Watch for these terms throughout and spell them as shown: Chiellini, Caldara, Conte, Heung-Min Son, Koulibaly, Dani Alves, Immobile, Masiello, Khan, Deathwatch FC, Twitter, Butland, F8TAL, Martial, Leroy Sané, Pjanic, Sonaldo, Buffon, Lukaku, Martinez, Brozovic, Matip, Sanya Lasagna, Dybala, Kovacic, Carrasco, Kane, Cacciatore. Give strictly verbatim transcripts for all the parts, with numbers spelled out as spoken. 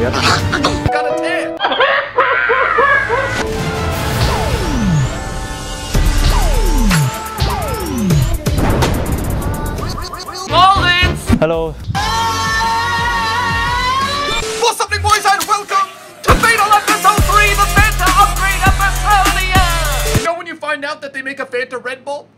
yet. Got a ten! Hello. What's happening, boys, and welcome to F eight TAL episode three, the Fanta upgrade episode of the year. You know when you find out that they make a Fanta Red Bull?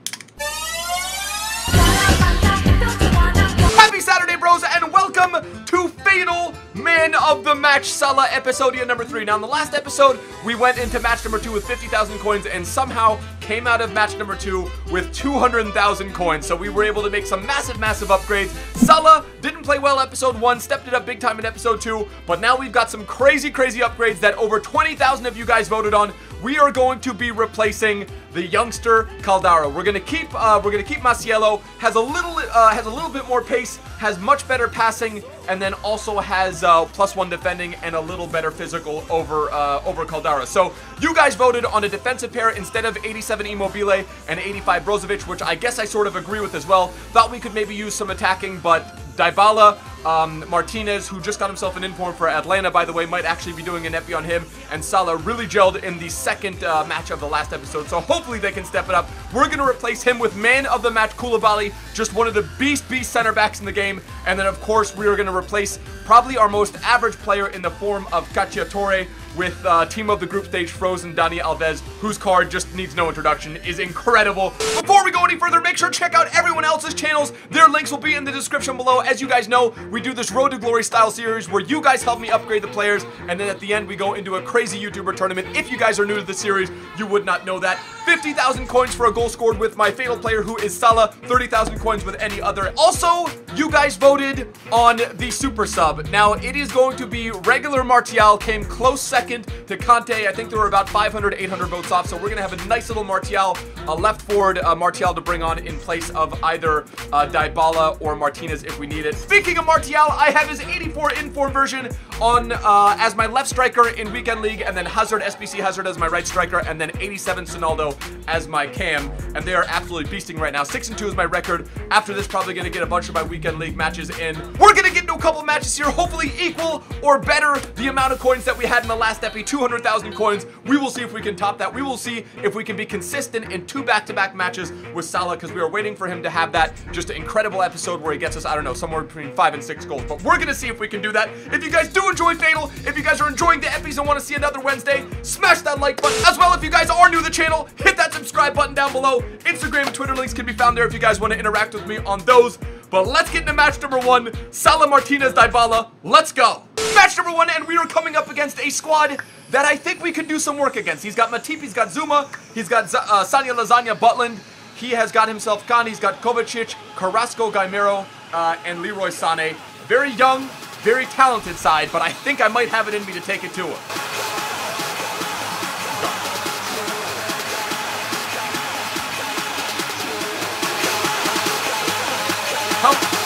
Happy Saturday, bros, and welcome to F eight TAL Man of the Match Salah episode number three. Now, in the last episode, we went into match number two with fifty thousand coins and somehow came out of match number two with two hundred thousand coins. So we were able to make some massive, massive upgrades. Salah didn't play well episode one, stepped it up big time in episode two, but now we've got some crazy, crazy upgrades that over twenty thousand of you guys voted on. We are going to be replacing the youngster Caldara. We're gonna keep, uh, we're gonna keep Masiello. Has a little, uh, has a little bit more pace, has much better passing, and then also has uh, plus one defending and a little better physical over, uh, over Caldara. So you guys voted on a defensive pair instead of eighty-seven Immobile and eighty-five Brozovic, which I guess I sort of agree with as well. Thought we could maybe use some attacking, but Dybala, um, Martinez, who just got himself an inform for Atlanta, by the way, might actually be doing an epi on him, and Salah really gelled in the second uh, match of the last episode, so hopefully they can step it up. We're going to replace him with man of the match Koulibaly, just one of the beast, beast center backs in the game, and then, of course, we are going to replace probably our most average player in the form of Cacciatore with uh, team of the group stage frozen Dani Alves, whose card just needs no introduction, is incredible. Before we go any further, make sure to check out everyone else's channels. Their links will be in the description below. As you guys know, we do this Road to Glory style series where you guys help me upgrade the players, and then at the end we go into a crazy YouTuber tournament. If you guys are new to the series, you would not know that. fifty thousand coins for a goal scored with my fatal player, who is Salah. thirty thousand coins with any other. Also, you guys voted on the super sub. Now, it is going to be regular Martial, came close second to Conte. I think there were about five hundred, eight hundred votes off, so we're going to have a nice little Martial, a left forward uh, Martial to bring on in place of either uh, Dybala or Martinez if we need it. Speaking of Martial, I have his eighty-four in-form version on uh, as my left striker in Weekend League, and then Hazard, S B C Hazard as my right striker, and then eighty-seven Sonaldo as my cam, and they are absolutely beasting right now. Six and two is my record. After this, probably gonna get a bunch of my weekend league matches in. We're gonna get into a couple matches here, hopefully equal or better the amount of coins that we had in the last epi, two hundred thousand coins. We will see if we can top that. We will see if we can be consistent in two back-to-back matches with Salah, because we are waiting for him to have that just an incredible episode where he gets us, I don't know, somewhere between five and six goals, but we're gonna see if we can do that. If you guys do enjoy F eight TAL, if you guys are enjoying the epis and want to see another Wednesday, smash that like button. As well, if you guys are new to the channel, hit that subscribe button down below. Instagram and Twitter links can be found there if you guys want to interact with me on those. But let's get into match number one. Salah, Martinez, Dybala. Let's go. Match number one, and we are coming up against a squad that I think we can do some work against. He's got Matip, he's got Zuma, he's got Z uh, Sanya Lasagna, Butland. He has got himself Khan, he's got Kovacic, Carrasco, Gaimero, uh, and Leroy Sané. Very young, very talented side, but I think I might have it in me to take it to him.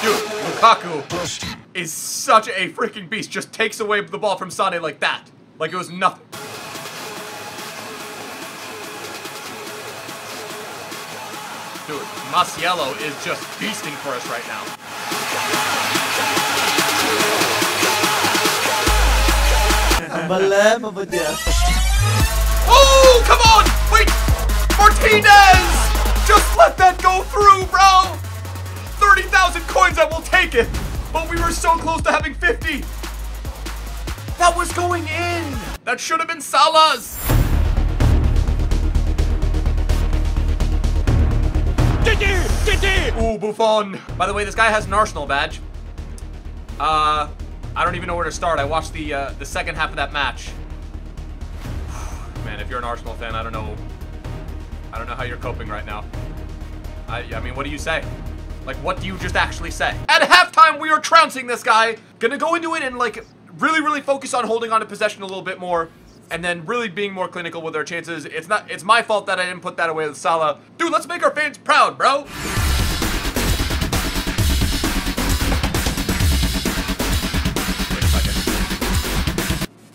Dude, Lukaku is such a freaking beast. Just takes away the ball from Sané like that. Like it was nothing. Dude, Masiello is just beasting for us right now. Oh, come on! Wait! Martinez! Just let that go through, bro! thirty thousand coins, I will take it. But we were so close to having fifty. That was going in. That should have been Salah's. Ooh, Buffon. By the way, this guy has an Arsenal badge. Uh, I don't even know where to start. I watched the uh, the second half of that match. Man, if you're an Arsenal fan, I don't know. I don't know how you're coping right now. I, I mean, what do you say? Like, what do you just actually say? At halftime, we are trouncing this guy. Gonna go into it and, like, really, really focus on holding on to possession a little bit more, and then really being more clinical with our chances. It's not, it's my fault that I didn't put that away with Salah. Dude, let's make our fans proud, bro. Wait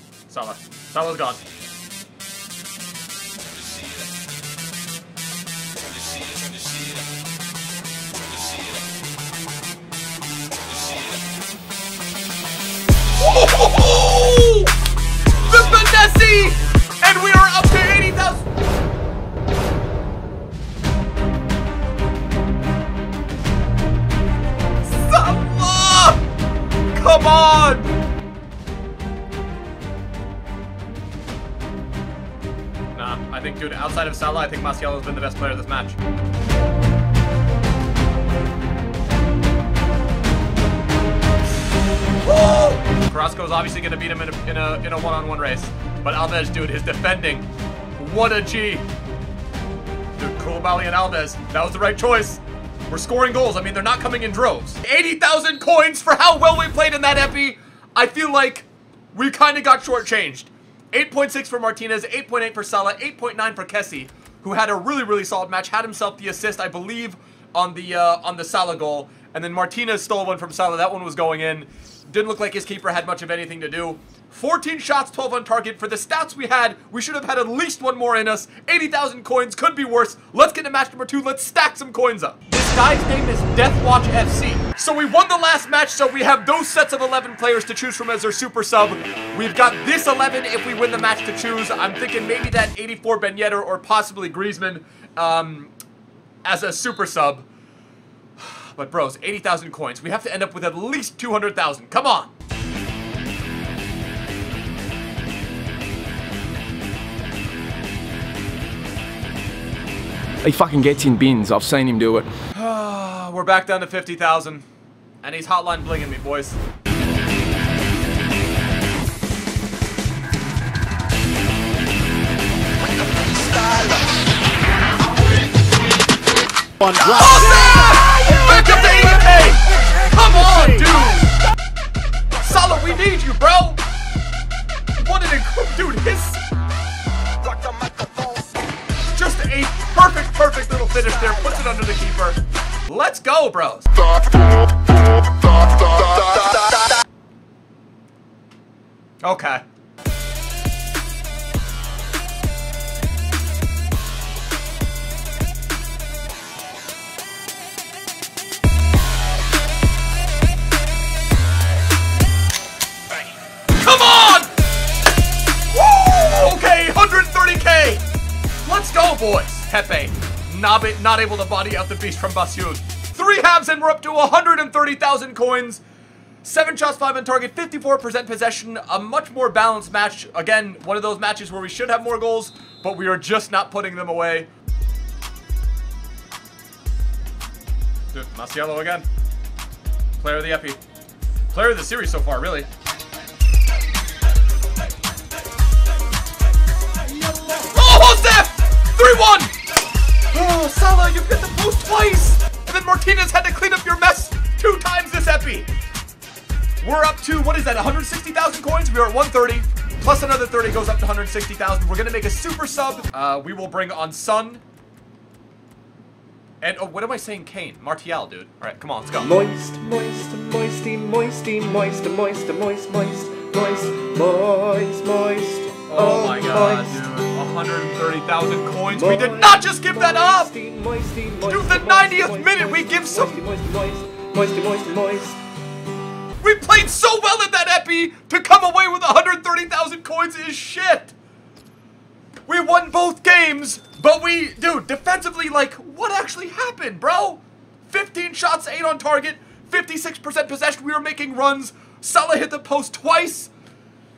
a second. Salah. Salah's gone. Oh, ho, ho, ho! F eight T A L F C, and we are up to eighty thousand. Salah! Come on! Nah, I think, dude, outside of Salah, I think Masiello has been the best player of this match. Whoa! Carrasco is obviously going to beat him in a in a in a one-on-one race, but Alves, dude, his defending, what a G! Dude, Koulibaly and Alves, that was the right choice. We're scoring goals. I mean, they're not coming in droves. eighty thousand coins for how well we played in that epi. I feel like we kind of got shortchanged. eight point six for Martinez, eight point eight for Salah, eight point nine for Kessie, who had a really really solid match. Had himself the assist, I believe, on the uh, on the Salah goal. And then Martinez stole one from Salah. That one was going in. Didn't look like his keeper had much of anything to do. fourteen shots, twelve on target. For the stats we had, we should have had at least one more in us. eighty thousand coins, could be worse. Let's get to match number two. Let's stack some coins up. This guy's name is Deathwatch F C. So we won the last match, so we have those sets of eleven players to choose from as our super sub. We've got this eleven if we win the match to choose. I'm thinking maybe that eighty-four Ben Yedder or possibly Griezmann um, as a super sub. But bros, eighty thousand coins. We have to end up with at least two hundred thousand. Come on! He fucking gets in bins. I've seen him do it. We're back down to fifty thousand. And he's hotline blinging me, boys. One oh, back up to eighty K! Come on, dude! Salah, we need you, bro! What an incredible... Dude, his... Just a perfect, perfect little finish there. Puts it under the keeper. Let's go, bros! Okay. Let's go, boys. Pepe, not, not able to body out the beast from Basioud. Three halves and we're up to one hundred thirty thousand coins. Seven shots, five on target, fifty-four percent possession. A much more balanced match. Again, one of those matches where we should have more goals, but we are just not putting them away. Dude, Masiello again. Player of the epi. Player of the series so far, really. three one! Oh, Salah, you've hit the post twice! And then Martinez had to clean up your mess two times this epi. We're up to, what is that, one hundred sixty thousand coins? We are at one thirty. Plus another thirty goes up to one hundred sixty thousand. We're going to make a super sub. Uh, we will bring on Son. And, oh, what am I saying, Kane? Martial, dude. All right, come on, let's go. Moist, moist, moisty, moisty, moist, moist, moist, moist, moist, moist, moist. Oh, oh my god, moist. Dude. one hundred thirty thousand coins. We did not just give that up! Dude, the ninetieth minute, we give some... We played so well in that epi, to come away with one hundred thirty thousand coins is shit! We won both games, but we... Dude, defensively, like, what actually happened, bro? fifteen shots, eight on target, fifty-six percent possession, we were making runs. Salah hit the post twice.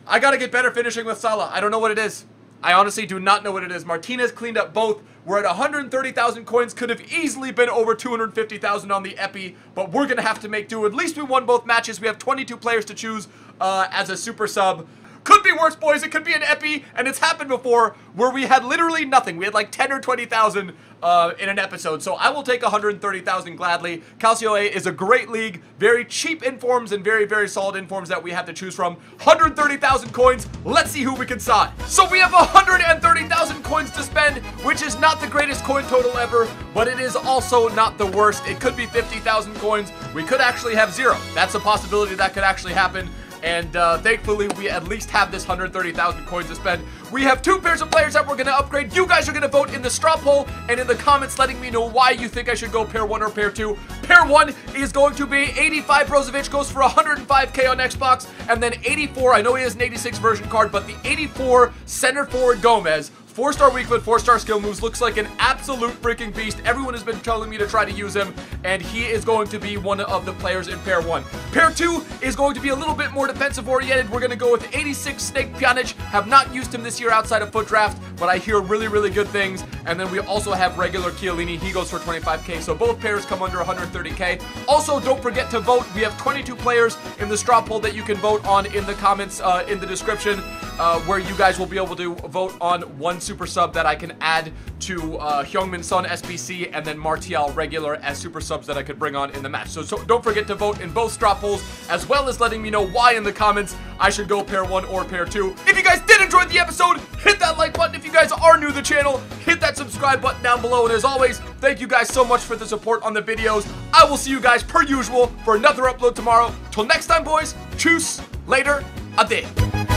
I gotta get better finishing with Salah. I don't know what it is. I honestly do not know what it is. Martinez cleaned up both. We're at one hundred thirty thousand coins. Could have easily been over two hundred fifty thousand on the epi, but we're going to have to make do. At least we won both matches. We have twenty-two players to choose uh, as a super sub. Could be worse, boys. It could be an epi, and it's happened before where we had literally nothing. We had like ten or twenty thousand uh, in an episode, so I will take one hundred thirty thousand gladly. Calcio A is a great league. Very cheap informs and very, very solid informs that we have to choose from. one hundred thirty thousand coins. Let's see who we can sign. So we have one hundred thirty thousand coins to spend, which is not the greatest coin total ever, but it is also not the worst. It could be fifty thousand coins. We could actually have zero. That's a possibility that could actually happen. and uh, thankfully we at least have this one hundred thirty thousand coins to spend. We have two pairs of players that we're going to upgrade. You guys are going to vote in the straw poll and in the comments letting me know why you think I should go pair one or pair two. Pair one is going to be eighty-five Brozovic goes for one hundred five K on Xbox, and then eighty-four, I know he has an eighty-six version card, but the eighty-four center forward Gomez, four star weak foot, four star skill moves, looks like an absolute freaking beast. Everyone has been telling me to try to use him, and he is going to be one of the players in pair one. Pair two is going to be a little bit more defensive oriented. We're going to go with eighty-six Snake Pjanic. Have not used him this year outside of foot draft, but I hear really, really good things. And then we also have regular Chiellini. He goes for twenty-five K, so both pairs come under one hundred thirty K. Also, don't forget to vote. We have twenty-two players in the straw poll that you can vote on in the comments uh, in the description, uh, where you guys will be able to vote on one super sub that I can add to uh, Heung-Min Son S B C, and then Martial regular as super subs that I could bring on in the match. So, so don't forget to vote in both straw polls, as well as letting me know why in the comments I should go pair one or pair two. If you guys did enjoy the episode, hit that like button. If you guys are new to the channel, hit that subscribe button down below. And as always, thank you guys so much for the support on the videos. I will see you guys per usual for another upload tomorrow. Till next time, boys. Tschüss. Later. Ade.